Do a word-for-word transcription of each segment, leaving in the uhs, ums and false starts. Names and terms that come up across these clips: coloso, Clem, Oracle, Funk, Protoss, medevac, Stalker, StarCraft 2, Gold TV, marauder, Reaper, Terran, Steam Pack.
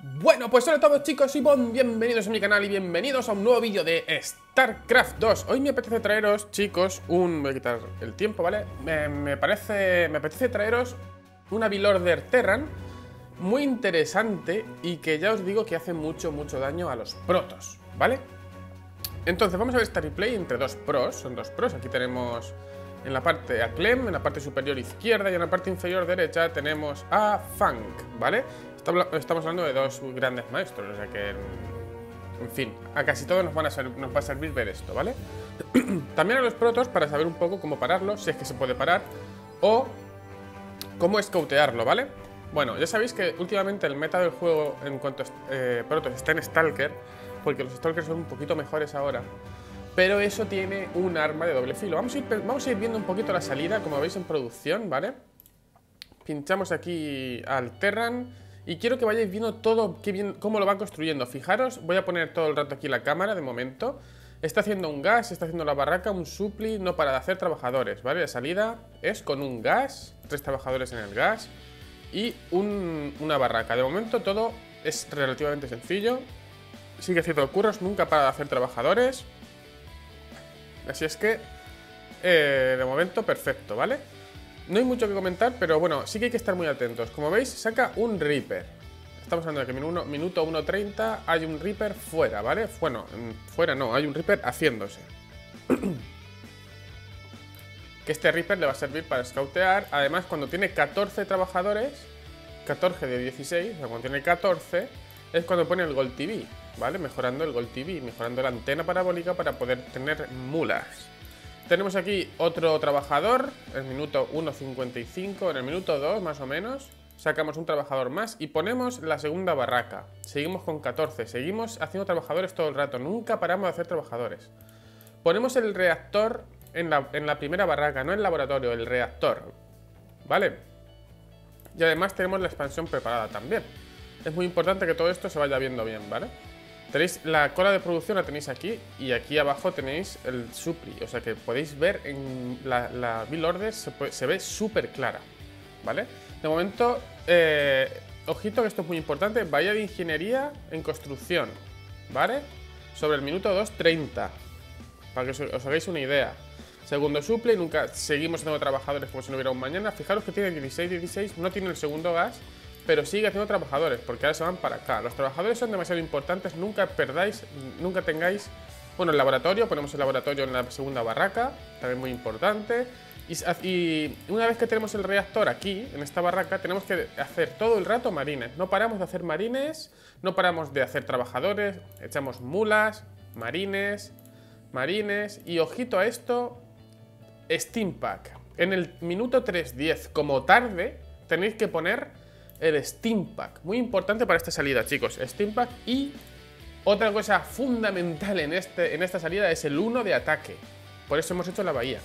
Bueno, pues hola a todos chicos y bon, bienvenidos a mi canal y bienvenidos a un nuevo vídeo de StarCraft dos. Hoy me apetece traeros, chicos, un... voy a quitar el tiempo, ¿vale? Me, me parece... me apetece traeros una Marauder Terran muy interesante y que ya os digo que hace mucho, mucho daño a los Protoss, ¿vale? Entonces vamos a ver esta replay entre dos pros, son dos pros, aquí tenemos... en la parte a Clem, en la parte superior izquierda y en la parte inferior derecha tenemos a Funk, ¿vale? Estamos hablando de dos grandes maestros, o sea que, en fin, a casi todos nos, van a ser, nos va a servir ver esto, ¿vale? También a los Protoss para saber un poco cómo pararlo, si es que se puede parar, o cómo escoutearlo, ¿vale? Bueno, ya sabéis que últimamente el meta del juego en cuanto a eh, Protoss está en Stalker, porque los Stalkers son un poquito mejores ahora. Pero eso tiene un arma de doble filo. Vamos a, ir, vamos a ir viendo un poquito la salida, como veis en producción, ¿vale? Pinchamos aquí al Terran y quiero que vayáis viendo todo, qué bien, cómo lo va construyendo. Fijaros, voy a poner todo el rato aquí la cámara de momento. Está haciendo un gas, está haciendo la barraca, un supli, no para de hacer trabajadores, ¿vale? La salida es con un gas, tres trabajadores en el gas y un, una barraca. De momento todo es relativamente sencillo. Sigue haciendo curros, nunca para de hacer trabajadores. Así es que, eh, de momento, perfecto, ¿vale? No hay mucho que comentar, pero bueno, sí que hay que estar muy atentos. Como veis, saca un Reaper. Estamos hablando de que minuto uno treinta hay un Reaper fuera, ¿vale? Bueno, fuera no, hay un Reaper haciéndose. Que este Reaper le va a servir para scoutear. Además, cuando tiene catorce trabajadores, catorce de dieciséis, o sea, cuando tiene catorce, es cuando pone el Gold T V. ¿Vale? Mejorando el Gold T V, mejorando la antena parabólica para poder tener mulas. Tenemos aquí otro trabajador, en el minuto uno cincuenta y cinco, en el minuto dos más o menos, sacamos un trabajador más y ponemos la segunda barraca. Seguimos con catorce, seguimos haciendo trabajadores todo el rato, nunca paramos de hacer trabajadores. Ponemos el reactor en la, en la primera barraca, no el laboratorio, el reactor, ¿vale? Y además tenemos la expansión preparada también. Es muy importante que todo esto se vaya viendo bien, ¿vale? Tenéis la cola de producción, la tenéis aquí, y aquí abajo tenéis el supli, o sea que podéis ver en la, la build order, se, puede, se ve súper clara, ¿vale? De momento, eh, ojito que esto es muy importante, valla de ingeniería en construcción, ¿vale? Sobre el minuto dos treinta, para que os, os hagáis una idea. Segundo supli, nunca seguimos haciendo trabajadores como si no hubiera un mañana. Fijaros que tiene dieciséis, dieciséis, no tiene el segundo gas, pero sigue haciendo trabajadores, porque ahora se van para acá. Los trabajadores son demasiado importantes, nunca perdáis, nunca tengáis... Bueno, el laboratorio, ponemos el laboratorio en la segunda barraca, también muy importante. Y, y una vez que tenemos el reactor aquí, en esta barraca, tenemos que hacer todo el rato marines. No paramos de hacer marines, no paramos de hacer trabajadores, echamos mulas, marines, marines... Y ojito a esto, Steam Pack. En el minuto tres diez, como tarde, tenéis que poner... el Steam Pack, muy importante para esta salida, chicos. Steam Pack. Y otra cosa fundamental en, este, en esta salida es el uno de ataque. Por eso hemos hecho la bahía,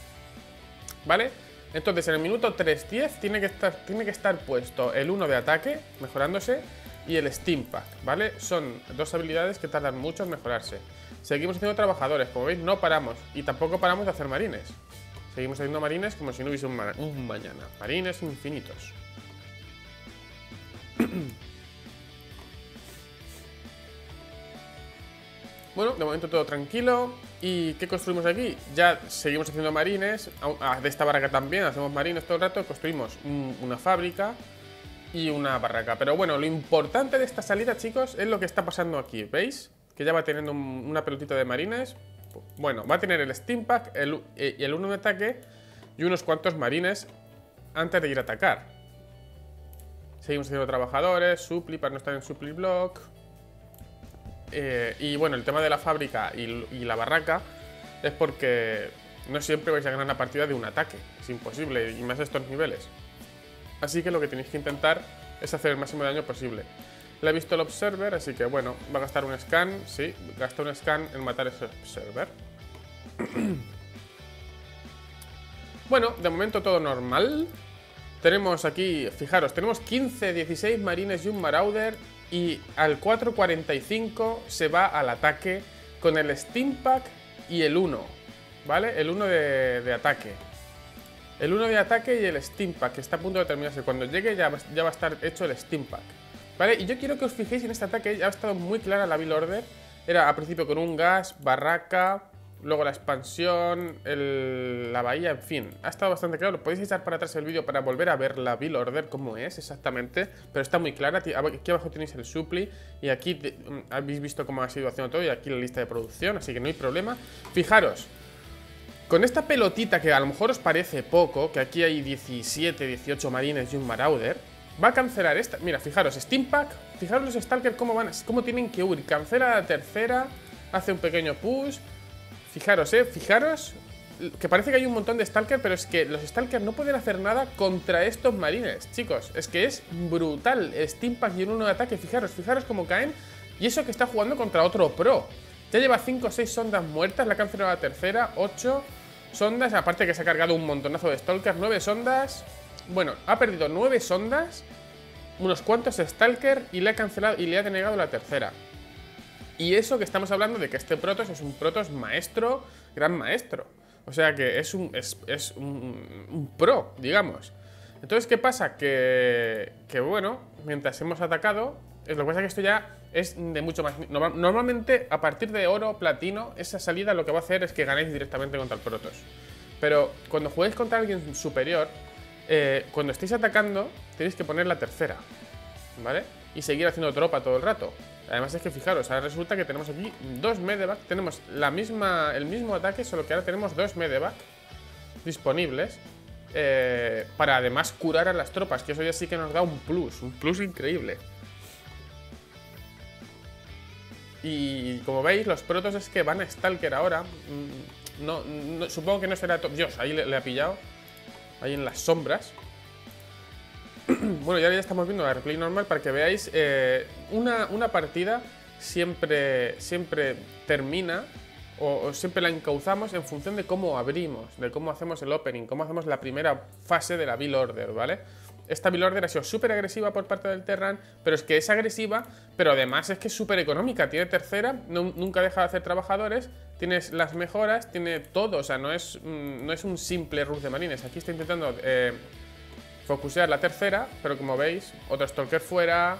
¿vale? Entonces en el minuto tres diez tiene que estar, tiene que estar puesto el uno de ataque, mejorándose, y el Steam Pack, ¿vale? Son dos habilidades que tardan mucho en mejorarse. Seguimos haciendo trabajadores, como veis no paramos. Y tampoco paramos de hacer marines. Seguimos haciendo marines como si no hubiese un, ma un mañana. Marines infinitos. Bueno, de momento todo tranquilo. ¿Y qué construimos aquí? Ya seguimos haciendo marines. De esta barraca también hacemos marines todo el rato. Construimos un, una fábrica y una barraca. Pero bueno, lo importante de esta salida, chicos, es lo que está pasando aquí. ¿Veis? Que ya va teniendo un, una pelotita de marines. Bueno, va a tener el Steam Pack, el, el uno de ataque y unos cuantos marines antes de ir a atacar. Seguimos haciendo trabajadores, supli para no estar en supli block. Eh, y bueno, el tema de la fábrica y, y la barraca es porque no siempre vais a ganar la partida de un ataque. Es imposible, y más a estos niveles. Así que lo que tenéis que intentar es hacer el máximo daño posible. Le he visto el Observer, así que bueno, va a gastar un scan. Sí, gasta un scan en matar ese Observer. Bueno, de momento todo normal. Tenemos aquí, fijaros, tenemos quince, dieciséis marines y un marauder. Y al cuatro cuarenta y cinco se va al ataque con el Steam Pack y el uno, ¿vale? El uno de, de ataque. El uno de ataque y el Steam Pack, que está a punto de terminarse. Cuando llegue ya, ya va a estar hecho el Steam Pack. ¿Vale? Y yo quiero que os fijéis en este ataque, ya ha estado muy clara la build order. Era al principio con un gas, barraca, luego la expansión, el, la bahía, en fin. Ha estado bastante claro, lo podéis echar para atrás el vídeo para volver a ver la build order cómo es exactamente. Pero está muy clara, aquí abajo tenéis el supply y aquí te, habéis visto cómo ha sido haciendo todo y aquí la lista de producción, así que no hay problema. Fijaros, con esta pelotita que a lo mejor os parece poco, que aquí hay diecisiete, dieciocho marines y un marauder, va a cancelar esta. Mira, fijaros, Steam Pack, fijaros los Stalker cómo van, cómo tienen que huir. Cancela la tercera, hace un pequeño push. Fijaros, eh, fijaros que parece que hay un montón de Stalker, pero es que los Stalker no pueden hacer nada contra estos marines, chicos. Es que es brutal. Steam Pack y un uno de ataque, fijaros, fijaros cómo caen. Y eso que está jugando contra otro pro. Ya lleva cinco o seis sondas muertas, la canceló la tercera, ocho sondas, aparte que se ha cargado un montonazo de Stalkers, nueve sondas. Bueno, ha perdido nueve sondas, unos cuantos Stalker y le ha cancelado y le ha denegado la tercera. Y eso que estamos hablando de que este Protoss es un Protoss maestro, gran maestro. O sea que es un, es, es un, un pro, digamos. Entonces, ¿qué pasa? Que, que bueno, mientras hemos atacado, lo que pasa es que esto ya es de mucho más... Normalmente, a partir de oro, platino, esa salida lo que va a hacer es que ganéis directamente contra el Protoss. Pero cuando juguéis contra alguien superior, eh, cuando estéis atacando, tenéis que poner la tercera, ¿vale? Y seguir haciendo tropa todo el rato. Además es que fijaros, ahora resulta que tenemos aquí dos medevac, tenemos la misma, el mismo ataque, solo que ahora tenemos dos medevac disponibles eh, para además curar a las tropas, que eso ya sí que nos da un plus, un plus increíble. Y como veis, los Protoss es que van a Stalker ahora, no, no, supongo que no será top. Dios, ahí le, le ha pillado, ahí en las sombras. Bueno, ya, ya estamos viendo la replay normal para que veáis. Eh, una, una partida siempre, siempre termina o, o siempre la encauzamos en función de cómo abrimos, de cómo hacemos el opening, cómo hacemos la primera fase de la build order, ¿vale? Esta build order ha sido súper agresiva por parte del Terran, pero es que es agresiva, pero además es que es súper económica. Tiene tercera, no, nunca deja de hacer trabajadores, tienes las mejoras, tiene todo. O sea, no es, no es un simple rush de marines. Aquí está intentando... Eh, focusear la tercera, pero como veis, otro Stalker fuera.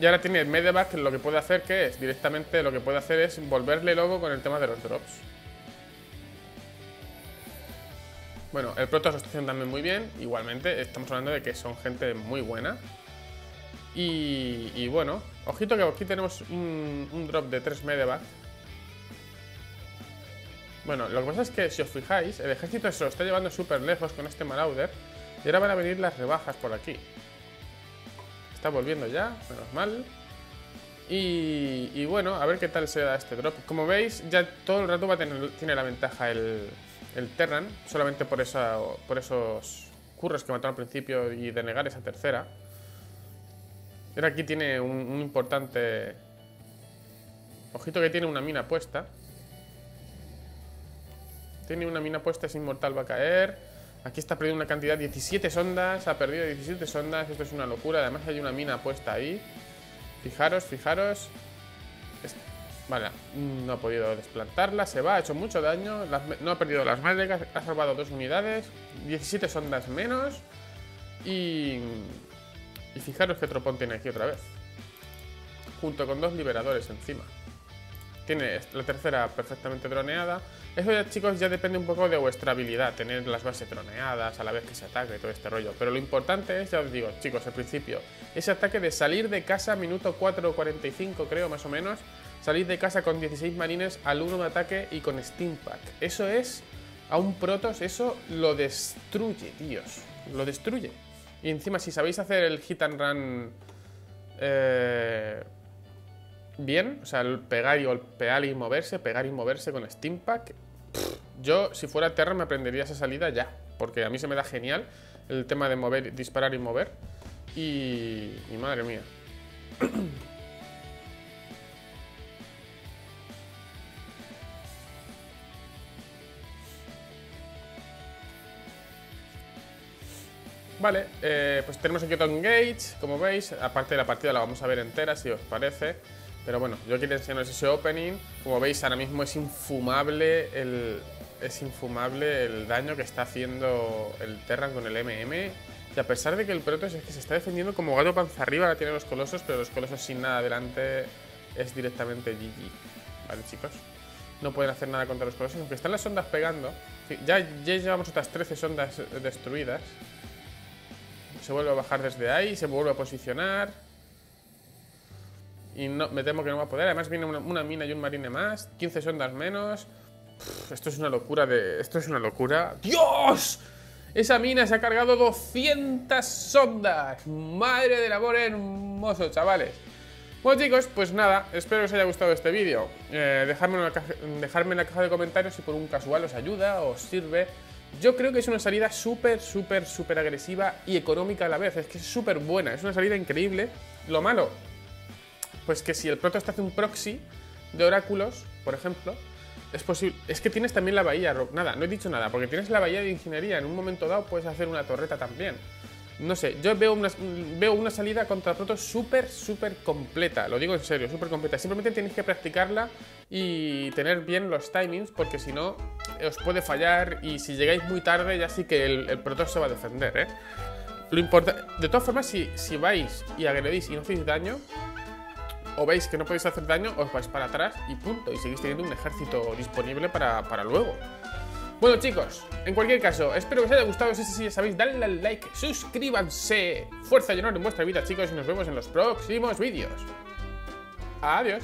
Y ahora tiene el medevac, que lo que puede hacer que es directamente lo que puede hacer es volverle loco con el tema de los drops. Bueno, el Protoss lo está haciendo también muy bien. Igualmente, estamos hablando de que son gente muy buena. Y, y bueno, ojito que aquí tenemos un, un drop de tres medevac. Bueno, lo que pasa es que si os fijáis, el ejército se lo está llevando súper lejos con este marauder. Y ahora van a venir las rebajas por aquí. Está volviendo ya, menos mal. Y, y bueno, a ver qué tal se da este drop. Como veis, ya todo el rato va a tener, tiene la ventaja el, el Terran. Solamente por, esa, por esos curros que mató al principio y denegar esa tercera. Y ahora aquí tiene un, un importante... Ojito que tiene una mina puesta. Tiene una mina puesta, es inmortal, va a caer... Aquí está perdiendo una cantidad, diecisiete sondas, ha perdido diecisiete sondas, esto es una locura, además hay una mina puesta ahí. Fijaros, fijaros. Este. Vale, no ha podido desplantarla, se va, ha hecho mucho daño, las, no ha perdido las médicas, ha salvado dos unidades, diecisiete sondas menos. Y, y fijaros qué tropón tiene aquí otra vez. Junto con dos liberadores encima. Tiene la tercera perfectamente droneada. Eso ya, chicos, ya depende un poco de vuestra habilidad. Tener las bases droneadas a la vez que se ataque y todo este rollo. Pero lo importante es, ya os digo, chicos, al principio, ese ataque de salir de casa, minuto cuatro cuarenta y cinco creo, más o menos. Salir de casa con dieciséis marines al uno de ataque y con Steam Pack. Eso es, a un Protoss, eso lo destruye, tíos. Lo destruye. Y encima, si sabéis hacer el hit and run... Eh... Bien, o sea, el pegar y golpear y moverse, pegar y moverse con Steam Pack. Yo, si fuera Terra, me aprendería esa salida ya, porque a mí se me da genial el tema de mover, disparar y mover. Y, y madre mía. Vale, eh, pues tenemos aquí otro engage, como veis. Aparte de la partida la vamos a ver entera, si os parece. Pero bueno, yo quiero enseñaros ese opening. Como veis, ahora mismo es infumable el, es infumable el daño que está haciendo el Terran con el M M. Que a pesar de que el Protoss es que se está defendiendo como gato panza arriba, ahora tiene los colosos, pero los colosos sin nada adelante es directamente G G. Vale, chicos. No pueden hacer nada contra los colosos, aunque están las ondas pegando. Ya, ya llevamos otras trece sondas destruidas. Se vuelve a bajar desde ahí, se vuelve a posicionar. Y no, me temo que no va a poder. Además viene una, una mina y un marine más. quince sondas menos. Pff, esto es una locura de... Esto es una locura. ¡Dios! Esa mina se ha cargado doscientas sondas. Madre del amor hermoso, chavales. Bueno, chicos, pues nada, espero que os haya gustado este vídeo. eh, dejadme, dejadme en la caja de comentarios si por un casual os ayuda, os sirve. Yo creo que es una salida súper, súper, súper agresiva y económica a la vez. Es que es súper buena, es una salida increíble. Lo malo, pues que si el Protoss te hace un proxy de oráculos, por ejemplo, es posible... Es que tienes también la bahía, Rob. Nada, no he dicho nada, porque tienes la bahía de ingeniería. En un momento dado puedes hacer una torreta también. No sé, yo veo una, veo una salida contra Protoss súper, súper completa. Lo digo en serio, súper completa. Simplemente tenéis que practicarla y tener bien los timings, porque si no, os puede fallar. Y si llegáis muy tarde, ya sí que el, el Protoss se va a defender, ¿eh? Lo importante... De todas formas, si, si vais y agredís y no hacéis daño, o veis que no podéis hacer daño, os vais para atrás y punto. Y seguís teniendo un ejército disponible para, para luego. Bueno, chicos, en cualquier caso, espero que os haya gustado. Si es así, ya sabéis, dadle al like, suscríbanse. Fuerza y honor en vuestra vida, chicos, y nos vemos en los próximos vídeos. Adiós.